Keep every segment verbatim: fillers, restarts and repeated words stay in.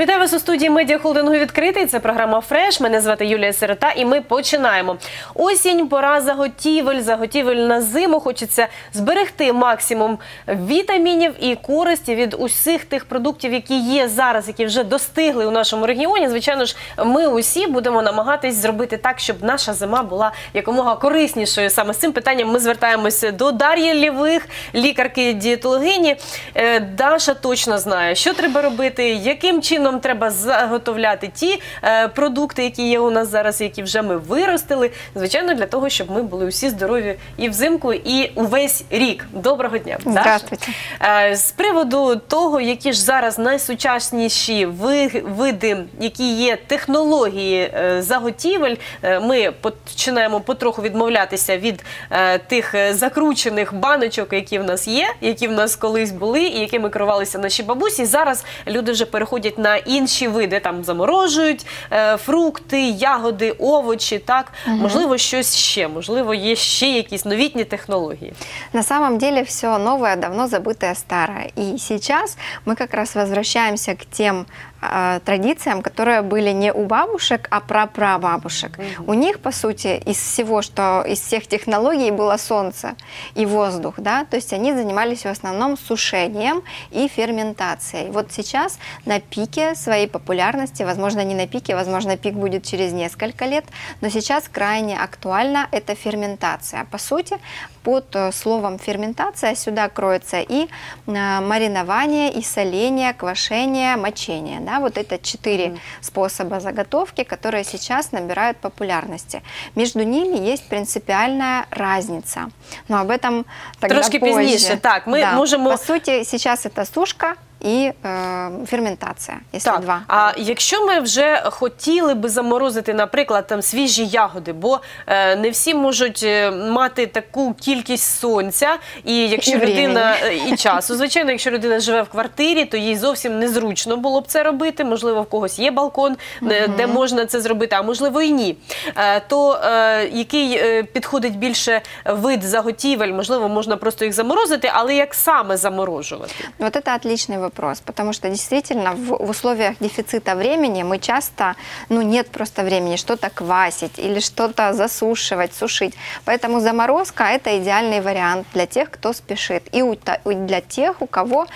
Вітаю вас у студії медіахолдингу «Відкритий». Це програма «Фреш». Мене звати Юлія Сирота і ми починаємо. Осінь, пора заготівель, заготівель на зиму. Хочеться зберегти максимум вітамінів і користі від усіх тих продуктів, які є зараз, які вже достигли у нашому регіоні. Звичайно ж, ми усі будемо намагатись зробити так, щоб наша зима була якомога кориснішою. Саме з цим питанням ми звертаємося до Дар'ї Лєвих, лікарки-дієтологині. Даша точно знає, що треба робити, яким чином нам треба заготовляти ті е, продукти, які є у нас зараз, які вже ми виростили. Звичайно, для того, щоб ми були усі здорові і взимку, і увесь рік. Доброго дня, Даша. Е, з приводу того, які ж зараз найсучасніші види, які є технології е, заготівель, е, ми починаємо потроху відмовлятися від е, тих закручених баночок, які в нас є, які в нас колись були, і якими керувалися наші бабусі. Зараз люди вже переходять на інші види, там заморожують е, фрукти, ягоди, овочі, так? Угу. Можливо, щось ще, можливо, є ще якісь новітні технологии. На самом деле все новое, давно забытое старое. И сейчас мы как раз возвращаемся к тем э, традициям, которые были не у бабушек, а прапрабабушек. Угу. У них, по сути, из всего, что из всех технологий было солнце и воздух, да? То есть они занимались в основном сушением и ферментацией. Вот сейчас на пике своей популярности, возможно, не на пике, возможно, пик будет через несколько лет, но сейчас крайне актуальна эта ферментация. По сути, под словом ферментация сюда кроется и маринование, и соление, квашение, мочение. Да? Вот это четыре mm. способа заготовки, которые сейчас набирают популярности. Между ними есть принципиальная разница, но об этом тогда Трошки позже. Пизднейше. Так, мы да. можем... По сути, сейчас это сушка і е, ферментація, якщо так, два. А якщо ми вже хотіли би заморозити, наприклад, там, свіжі ягоди, бо е, не всі можуть мати таку кількість сонця, і, якщо і, людина, і часу, звичайно, якщо людина живе в квартирі, то їй зовсім незручно було б це робити, можливо, в когось є балкон, mm-hmm. де можна це зробити, а можливо і ні. Е, то е, який підходить більше вид заготівель, можливо, можна просто їх заморозити, але як саме заморожувати? Вот это отличный вопрос. Вопрос, потому что действительно в, в условиях дефицита времени мы часто, ну нет просто времени что-то квасить или что-то засушивать, сушить. Поэтому заморозка – это идеальный вариант для тех, кто спешит. И у, для тех, у кого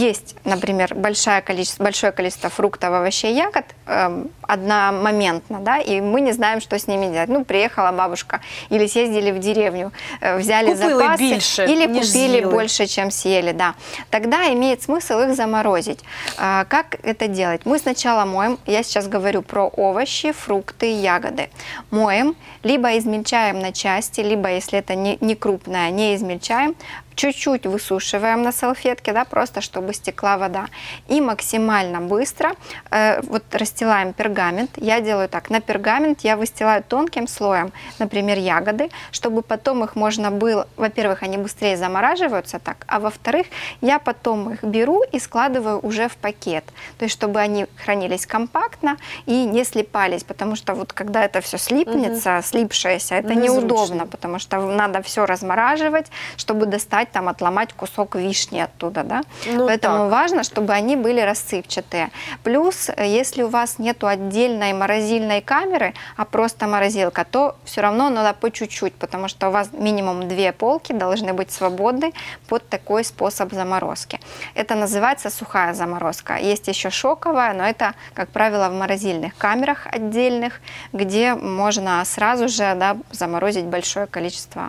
есть, например, большое количество, большое количество фруктов, овощей, ягод э, одномоментно, да, и мы не знаем, что с ними делать. Ну, приехала бабушка или съездили в деревню, э, взяли купили запасы больше, или купили съели. больше, чем съели. Да. Тогда имеет смысл их заморозить. А, как это делать? Мы сначала моем, я сейчас говорю про овощи, фрукты, ягоды. Моем, либо измельчаем на части, либо, если это не, не крупное, не измельчаем, чуть-чуть высушиваем на салфетке, да, просто чтобы стекла вода. И максимально быстро э, вот расстилаем пергамент. Я делаю так, на пергамент я выстилаю тонким слоем, например, ягоды, чтобы потом их можно было, во-первых, они быстрее замораживаются так, а во-вторых, я потом их беру и складываю уже в пакет. То есть, чтобы они хранились компактно и не слипались, потому что вот когда это все слипнется, угу. слипшееся, это Безручно. неудобно, потому что надо все размораживать, чтобы достать там отломать кусок вишни оттуда, да? Ну, поэтому так. важно, чтобы они были рассыпчатые. Плюс, если у вас нету отдельной морозильной камеры, а просто морозилка, то все равно надо по чуть-чуть, потому что у вас минимум две полки должны быть свободны под такой способ заморозки. Это называется сухая заморозка. Есть еще шоковая, но это, как правило, в морозильных камерах отдельных, где можно сразу же, да, заморозить большое количество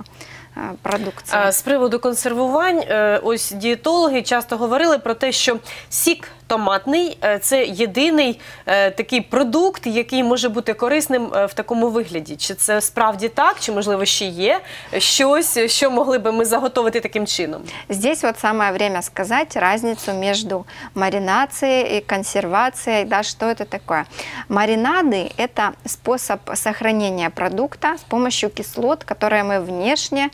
продукції. З приводу консервувань, ось дієтологи часто говорили про те, що сік томатний – це єдиний такий продукт, який може бути корисним в такому вигляді. Чи це справді так, чи, можливо, ще є щось, що могли би ми заготовити таким чином? Здесь вот самое время сказать разницу между маринацией и консервацией, да, что это такое. Маринады – это способ сохранения продукта с помощью кислот, которые мы внешне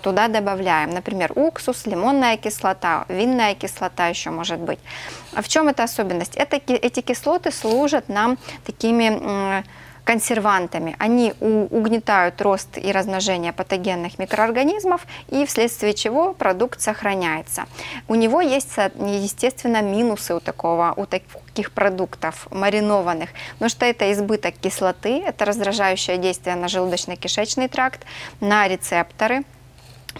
туда добавляем. Например, уксус, лимонная кислота, винная кислота еще может быть. В чем эта особенность? Это, эти кислоты служат нам такими... консервантами. Они угнетают рост и размножение патогенных микроорганизмов, и вследствие чего продукт сохраняется. У него есть, естественно, минусы у такого, у таких продуктов маринованных, потому что это избыток кислоты, это раздражающее действие на желудочно-кишечный тракт, на рецепторы.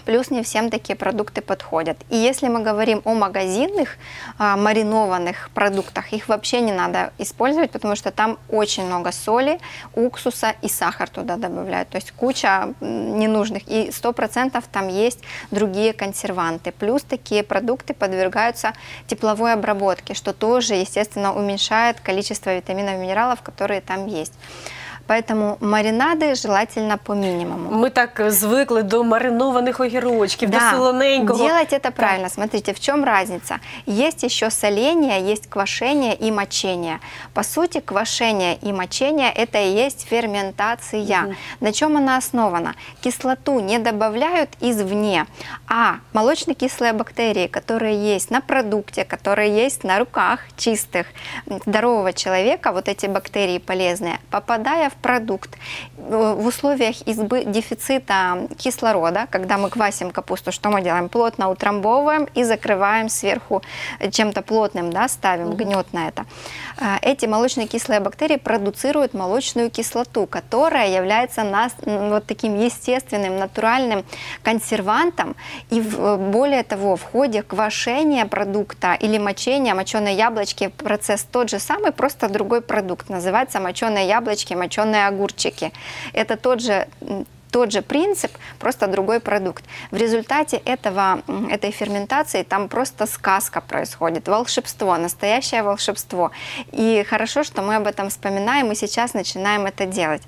Плюс не всем такие продукты подходят. И если мы говорим о магазинных а, маринованных продуктах, их вообще не надо использовать, потому что там очень много соли, уксуса и сахар туда добавляют. То есть куча ненужных. И сто процентов там есть другие консерванты. Плюс такие продукты подвергаются тепловой обработке, что тоже, естественно, уменьшает количество витаминов и минералов, которые там есть. Поэтому маринады желательно по минимуму. Мы так звикли до маринованных огірочків, да, до солоненького. Делать это правильно. Да. Смотрите, в чем разница? Есть еще соление, есть квашение и мочение. По сути, квашение и мочение – это и есть ферментация. Угу. На чем она основана? Кислоту не добавляют извне, а молочнокислые бактерии, которые есть на продукте, которые есть на руках чистых, здорового человека, вот эти бактерии полезные, попадая в продукт в условиях избы, дефицита кислорода, когда мы квасим капусту, что мы делаем? Плотно утрамбовываем и закрываем сверху чем-то плотным, да, ставим гнет на это. Эти молочнокислые бактерии продуцируют молочную кислоту, которая является нас, вот таким естественным, натуральным консервантом. И более того, в ходе квашения продукта или мочения, моченые яблочки, процесс тот же самый, просто другой продукт. Называется моченые яблочки, моченые огурчики. Это тот же, тот же принцип, просто другой продукт. В результате этого, этой ферментации там просто сказка происходит, волшебство, настоящее волшебство. И хорошо, что мы об этом вспоминаем и сейчас начинаем это делать.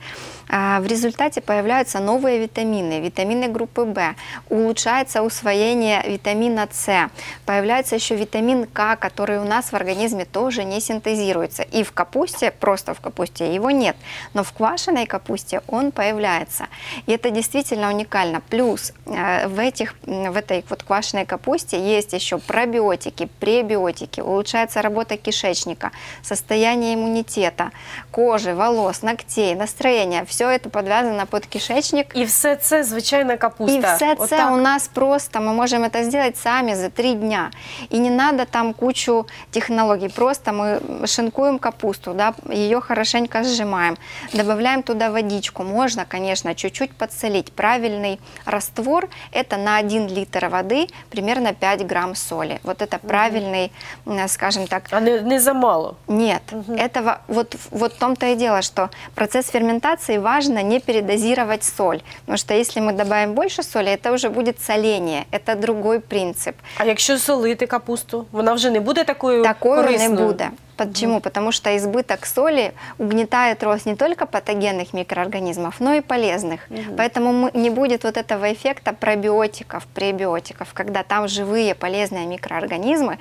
В результате появляются новые витамины, витамины группы В, улучшается усвоение витамина С, появляется еще витамин К, который у нас в организме тоже не синтезируется. И в капусте, просто в капусте его нет, но в квашеной капусте он появляется. И это действительно уникально. Плюс в, этих, в этой вот квашеной капусте есть еще пробиотики, пребиотики, улучшается работа кишечника, состояние иммунитета, кожи, волос, ногтей, настроение. Все это подвязано под кишечник. И все це звичайна капуста. И все вот це так. У нас просто, мы можем это сделать сами за три дня. И не надо там кучу технологий. Просто мы шинкуем капусту, да, ее хорошенько сжимаем, добавляем туда водичку. Можно, конечно, чуть-чуть подсолить. Правильный раствор – это на один литр воды примерно пять грамм соли. Вот это правильный, угу, скажем так… А не, не за мало? Нет. Угу. Этого, вот, вот в том-то и дело, что процесс ферментации важно не передозировать соль, потому что если мы добавим больше соли, это уже будет соление, это другой принцип. А если солити капусту, вона вже не буде такою корисною? Такою не буде. Почему? Mm-hmm. Потому что избыток соли угнетает рост не только патогенных микроорганизмов, но и полезных. Mm-hmm. Поэтому мы, не будет вот этого эффекта пробиотиков, пребиотиков, когда там живые полезные микроорганизмы,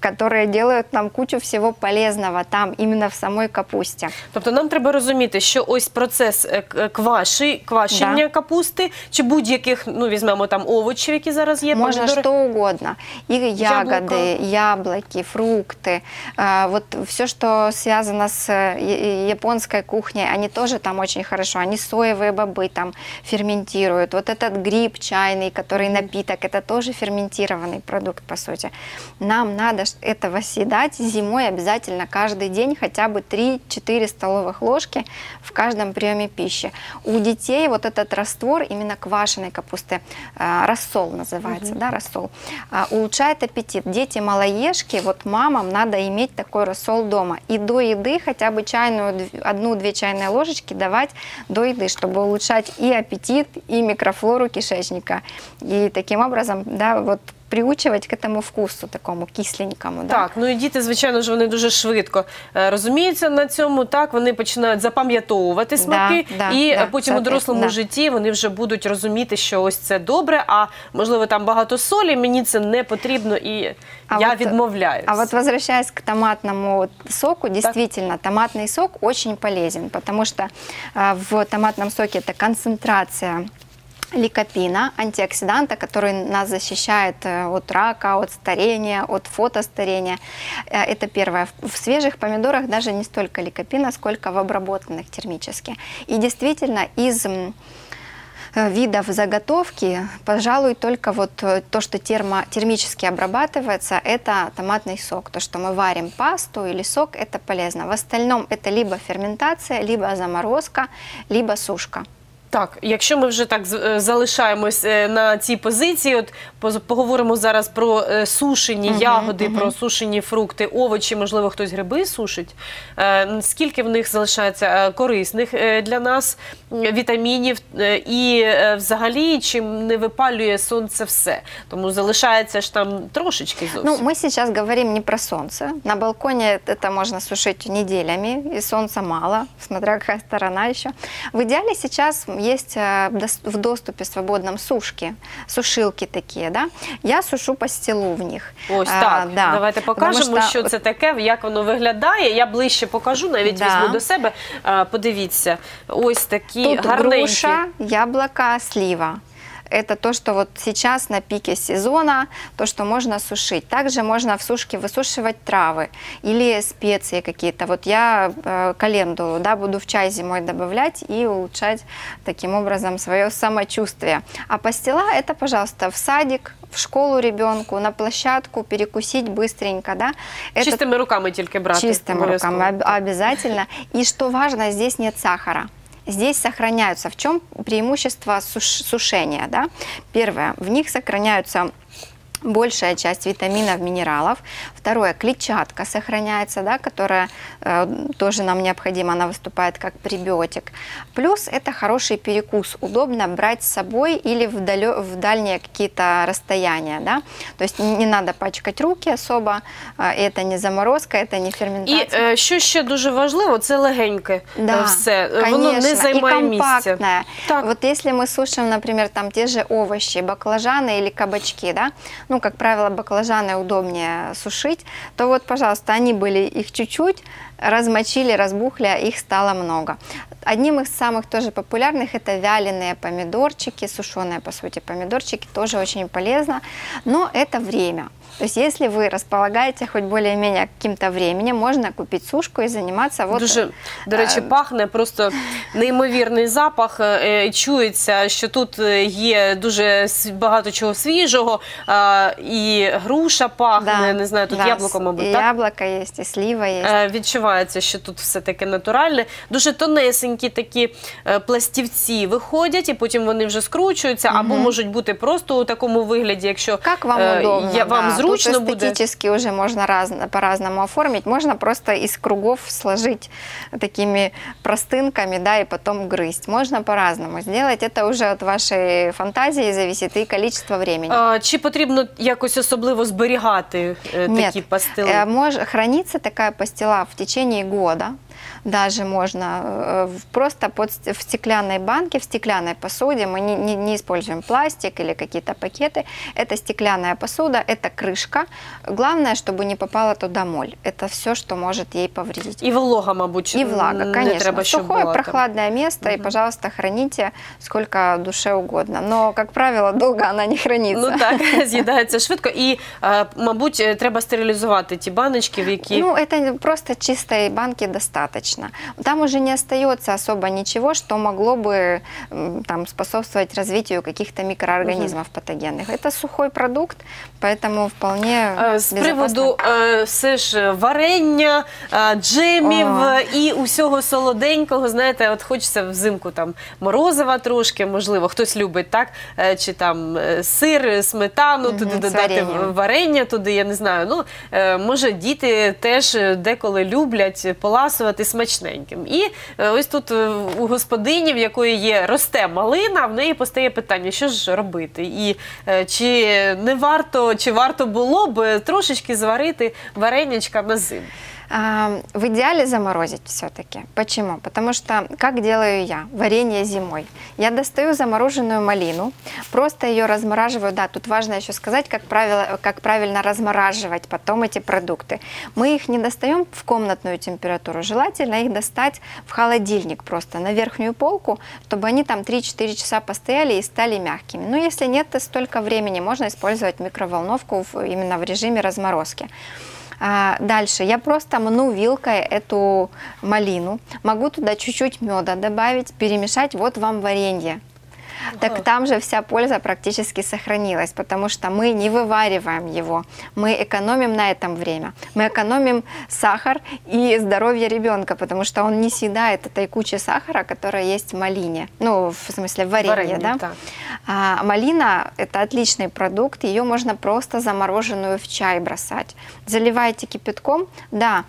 которые делают нам кучу всего полезного там, именно в самой капусте. Тобто нам треба розуміти, що ось процес кваші, квашення, да, капусти, чи будь-яких, ну, візьмемо там овочів, які зараз є. Можна помідори, що угодно. І ягоди, яблоки, фрукти, вот все, что связано с японской кухней, они тоже там очень хорошо. Они соевые бобы там ферментируют. Вот этот гриб чайный, который напиток, это тоже ферментированный продукт, по сути. Нам надо этого съедать зимой обязательно каждый день, хотя бы три-четыре столовых ложки в каждом приеме пищи. У детей вот этот раствор, именно квашеной капусты, рассол называется, угу, да, рассол, улучшает аппетит. Дети-малоежки, вот мамам надо иметь такой рассол дома. И до еды хотя бы чайную, одну-две чайные ложечки давать до еды, чтобы улучшать и аппетит, и микрофлору кишечника. И таким образом, да, вот приучувати к этому вкусу, такому кисленькому. Да? Так, ну і діти, звичайно ж, вони дуже швидко розуміються на цьому, так, вони починають запам'ятовувати смаки, да, да, і да, потім у дорослому да. житті вони вже будуть розуміти, що ось це добре, а можливо там багато солі, мені це не потрібно і а я вот, відмовляюсь. А вот возвращаясь к томатному соку, действительно, так, томатный сок очень полезен, потому что в томатном соке это концентрация ликопина, антиоксиданта, который нас защищает от рака, от старения, от фотостарения. Это первое. В свежих помидорах даже не столько ликопина, сколько в обработанных термически. И действительно, из видов заготовки, пожалуй, только вот то, что термо, термически обрабатывается, это томатный сок. То, что мы варим пасту или сок, это полезно. В остальном это либо ферментация, либо заморозка, либо сушка. Так, якщо ми вже так залишаємось на цій позиції, от поговоримо зараз про сушені ягоди, про сушені фрукти, овочі, можливо, хтось гриби сушить. Скільки в них залишається корисних для нас вітамінів і взагалі, чи не випалює сонце все? Тому залишається ж там трошечки зовсім. Ну, ми зараз говоримо не про сонце. На балконі це можна сушити неділями, і сонця мало, смотря яка сторона ще. В ідеалі зараз есть в доступе свободном сушки, сушилки такие, да? Я сушу пастилу в них. Ось так, а, да. Давайте покажемо, що... що це таке, як воно виглядає. Я ближче покажу, навіть да. візьму до себе. А, подивіться, ось такі тут гарненькі. Тут груша, яблоко, слива. Это то, что вот сейчас на пике сезона, то, что можно сушить. Также можно в сушке высушивать травы или специи какие-то. Вот я э, календулу, да, буду в чай зимой добавлять и улучшать таким образом свое самочувствие. А пастила – это, пожалуйста, в садик, в школу ребенку, на площадку, перекусить быстренько. Да? Это... Чистыми руками только брать. Чистыми руками, обязательно. И что важно, здесь нет сахара. Здесь сохраняются. В чем преимущество суш- сушения? Да? Первое. В них сохраняются большая часть витаминов, минералов. Второе. Клетчатка сохраняется, да, которая э, тоже нам необходима. Она выступает как пребиотик. Плюс это хороший перекус. Удобно брать с собой или в, далё, в дальние какие-то расстояния. Да? То есть не, не надо пачкать руки особо. Это не заморозка, это не ферментация. И что э, еще дуже важливо, це легеньке. Да, все. Воно не займає місця. И компактное. Так. Вот если мы сушим, например, там те же овощи, баклажаны или кабачки, да? Ну, как правило, баклажаны удобнее сушить, то вот, пожалуйста, они были их чуть-чуть, размочили, разбухли, их стало много. Одним из самых тоже популярных это вяленые помидорчики, сушеные, по сути, помидорчики, тоже очень полезно, но это время. То есть, если вы располагаете хоть более-менее каким-то временем, можно купить сушку и заниматься... Вот, Дуже, до речі, пахне, просто неймовірний запах. Чується, що тут є дуже багато чого свіжого. І груша пахне, не знаю, тут яблуко, мабуть, так? Яблуко є, і слива є. Відчувається, що тут все таке натуральне. Дуже тонесенькі такі пластівці виходять, і потім вони вже скручуються, або можуть бути просто у такому вигляді, якщо вам зручно. Тут эстетически уже можно раз, по-разному оформить. Можно просто из кругов сложить такими простынками, да, и потом грызть. Можно по-разному сделать. Это уже от вашей фантазии зависит и количество времени. А, чи потрібно якось особливо зберігати э, такі пастили? Нет. Мож, хранится такая пастила в течение года. Даже можно просто под, в стеклянной банке, в стеклянной посуде. Мы не, не, не используем пластик или какие-то пакеты. Это стеклянная посуда, это крышка. Главное, чтобы не попала туда моль. Это все, что может ей повредить. И влага, мабуть. И влага, конечно. Сухое, прохладное место. Угу. И, пожалуйста, храните сколько душе угодно. Но, как правило, долго она не хранится. Ну так, съедается швидко. И, мабуть, треба стерилизовать эти баночки, в які... Ну, это просто чистые банки достаточно. Там уже не остается особо ничего, что могло бы там способствовать развитию каких-то микроорганизмов угу. патогенных. Это сухой продукт, поэтому вполне а, с безопасно. Приводу а, все ж варення, а, джемів О. і усього солоденького, знаєте, от хочеться взимку там морозива трошки, можливо, хтось любить, так? Чи там сир, сметану, угу, туди додати варення. варення, туди, я не знаю. Ну, може, діти теж деколи люблять поласувати смачненьким. І ось тут у господині, в якої є росте малина, в неї постає питання, що ж робити? І чи не варто, чи варто було б трошечки зварити варенячка на зиму? В идеале заморозить все-таки. Почему? Потому что, как делаю я, варенье зимой. Я достаю замороженную малину, просто ее размораживаю. Да, тут важно еще сказать, как правило, как правильно размораживать потом эти продукты. Мы их не достаем в комнатную температуру, желательно их достать в холодильник просто, на верхнюю полку, чтобы они там три-четыре часа постояли и стали мягкими. Но если нет столько времени, можно использовать микроволновку именно в режиме разморозки. Дальше я просто мну вилкой эту малину, могу туда чуть-чуть меда добавить, перемешать, вот вам варенье. Ага. Так там же вся польза практически сохранилась, потому что мы не вывариваем его, мы экономим на этом время, мы экономим сахар и здоровье ребенка, потому что он не съедает этой кучи сахара, которая есть в малине, ну, в смысле в варенье, варенье да? Да. А, малина – это отличный продукт, ее можно просто замороженную в чай бросать. Заливаете кипятком, да.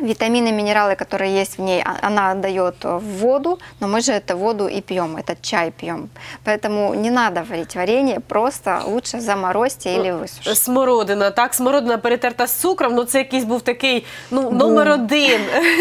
Витамины, минералы, которые есть в ней, она дает в воду, но мы же эту воду и пьем, этот чай пьем. Поэтому не надо варить варенье, просто лучше заморозьте или высушите. Смородина, так, смородина перетерта з цукром, ну це якийсь був такий, ну, номер один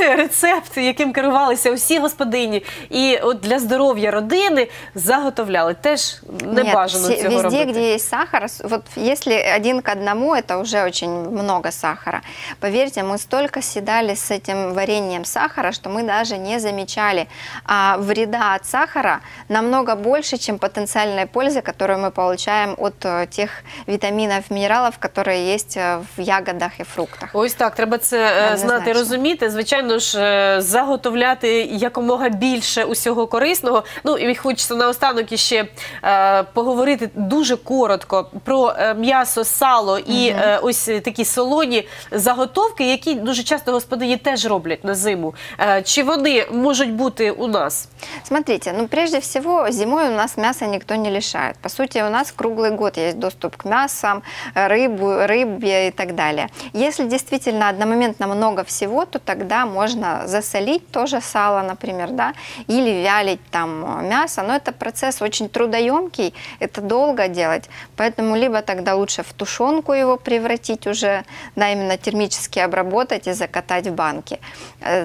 рецепт, яким керувалися усі господині. І от для здоров'я родини заготовляли. Теж не бажано цього робити. Везде, где есть сахар, вот если один к одному, это уже очень много сахара. Поверьте, мы столько съедали с этим вареньем сахара, что мы даже не замечали. А вреда от сахара намного больше, чем потенциальной пользы, которую мы получаем от тех витаминов, минералов, которые есть в ягодах и фруктах. Ось так, треба це знати, розуміти. Звичайно ж, заготовляти якомога більше усього корисного. Ну, і хочеться наостанок іще е, поговорити дуже коротко про м'ясо, сало і угу. е, ось такі солоні заготовки, які дуже часто господині її теж роблять на зиму. Чи вони можуть бути у нас? Смотрите, ну прежде всего зимой у нас мясо никто не лишает. По сути, у нас круглый год есть доступ к мясам, рыбу, рыбе и так далее. Если действительно одномоментно много всего, то тогда можно засолить тоже сало, например, да, или вялить там мясо. Но это процесс очень трудоемкий, это долго делать. Поэтому либо тогда лучше в тушенку его превратить уже, да, именно термически обработать и закатать в банке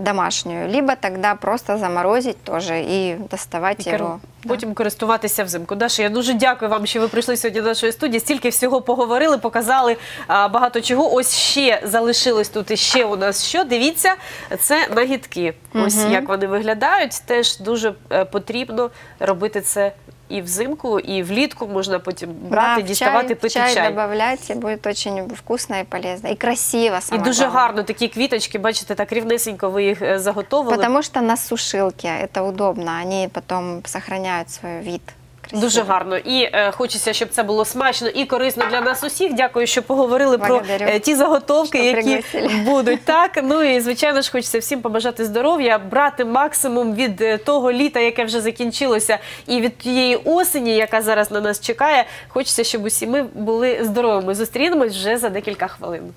домашнюю, либо тогда просто заморозить тоже и доставать его. Потім користуватися взимку. Даша, я дуже дякую вам, що ви прийшли сьогодні до нашої студії. Стільки всього поговорили, показали багато чого. Ось ще залишилось тут іще у нас що. Дивіться, це нагідки. Ось як вони виглядають. Теж дуже потрібно робити це і взимку, і влітку. Можна потім брати, діставати, пити чай. В чай додавати, буде дуже вкусно і полезно. І красиво. І дуже гарно такі квіточки. Бачите, так рівнесенько ви їх заготовили. Тому що на сушилці це удобно. Вони потім зберігають свій вид. Дуже гарно. І е, хочеться, щоб це було смачно і корисно для нас усіх. Дякую, що поговорили Благодарю, про е, ті заготовки, які пригласили. Будуть. Так, ну і, звичайно ж, хочеться всім побажати здоров'я, брати максимум від того літа, яке вже закінчилося, і від тієї осені, яка зараз на нас чекає. Хочеться, щоб усі ми були здоровими. Зустрінемось вже за декілька хвилин.